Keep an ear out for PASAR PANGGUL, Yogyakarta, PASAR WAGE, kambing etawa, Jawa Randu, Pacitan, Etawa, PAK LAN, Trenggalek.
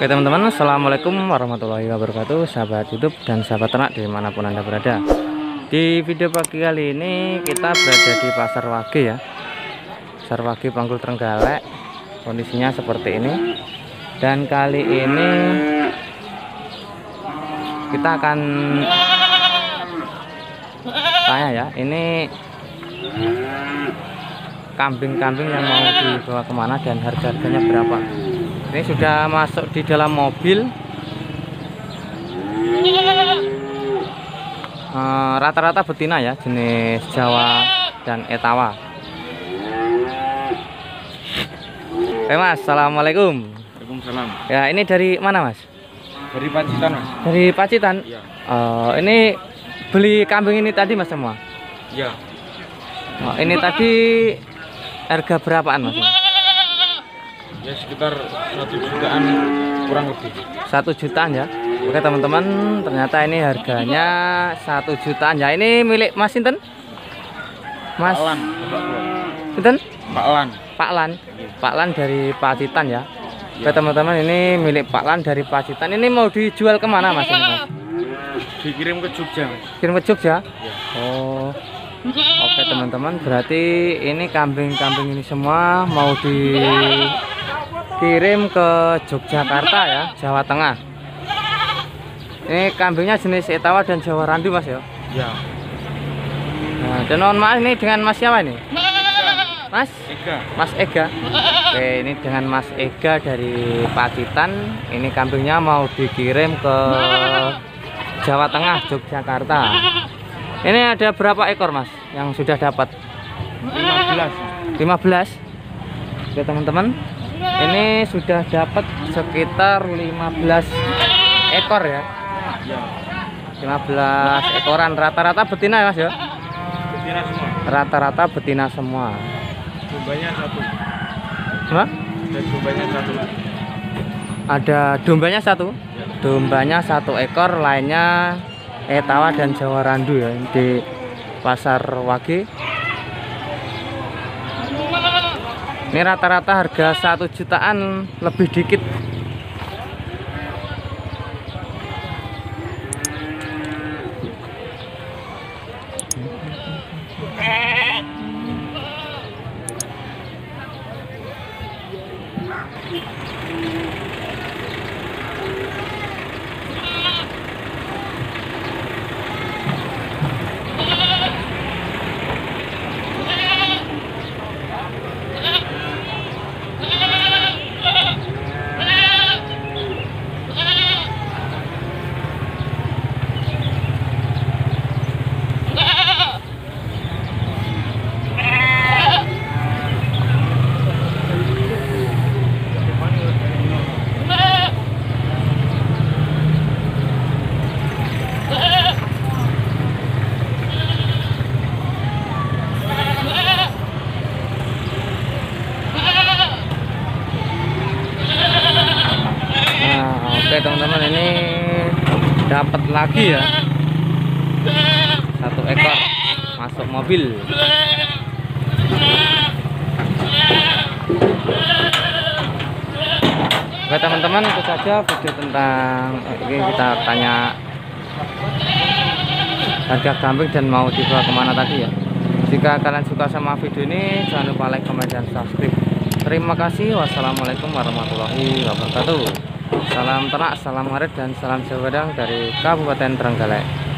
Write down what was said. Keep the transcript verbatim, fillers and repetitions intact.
Oke teman-teman, assalamualaikum warahmatullahi wabarakatuh, sahabat YouTube dan sahabat ternak dimanapun anda berada. Di video pagi kali ini kita berada di Pasar Wage ya, Pasar Wage Panggul Trenggalek. Kondisinya seperti ini, dan kali ini kita akan tanya ya, ini kambing-kambing yang mau dibawa kemana dan harga-harganya berapa. Ini sudah masuk di dalam mobil. Rata-rata e, betina ya, jenis Jawa dan Etawa. Oke mas, assalamualaikum. Waalaikumsalam. Ya, ini dari mana mas? Dari Pacitan mas. Dari Pacitan. Iya. E, ini beli kambing ini tadi mas semua? Iya. Oh, ini tadi harga berapaan mas? Ya sekitar satu jutaan kurang lebih. Satu jutaan ya. Oke teman-teman, ternyata ini harganya satu jutaan ya. Ini milik Mas Sinten? Mas Pak Lan. Sinten? Pak Lan. Pak Lan. Pak Lan dari Pacitan ya. Oke teman-teman, ini milik Pak Lan dari Pacitan. Ini mau dijual kemana mas? Dikirim ke Jogja. Kirim ke Jogja? Ya. Oh. Oke teman-teman, berarti ini kambing-kambing ini semua mau dikirim ke Yogyakarta ya, Jawa Tengah. Ini kambingnya jenis Etawa dan Jawa Randu mas ya? Ya. Nah, dan mohon maaf, ini dengan mas siapa ini? Mas? Ega. Mas Ega. Oke, ini dengan Mas Ega dari Pacitan. Ini kambingnya mau dikirim ke Jawa Tengah, Yogyakarta. Ini ada berapa ekor mas yang sudah dapat? Lima belas. Oke teman-teman, ini sudah dapat sekitar lima belas ekor ya. Lima belas ekoran. Rata-rata betina ya mas ya? Betina semua. Rata-rata betina semua. Dombanya satu. Hah? Ada dombanya satu. Ada dombanya satu? Dombanya satu ekor, lainnya Etawa dan Jawa Randu ya, di Pasar Wage. Ini rata-rata harga satu jutaan lebih dikit. Teman-teman, ini dapat lagi ya, satu ekor masuk mobil. Oke teman-teman, itu saja video tentang ini. Kita tanya harga kambing dan mau dibawa kemana tadi ya. Jika kalian suka sama video ini, jangan lupa like, comment, dan subscribe. Terima kasih. Wassalamualaikum warahmatullahi wabarakatuh. Salam ternak, salam ngarit, dan salam jawadang dari Kabupaten Trenggalek.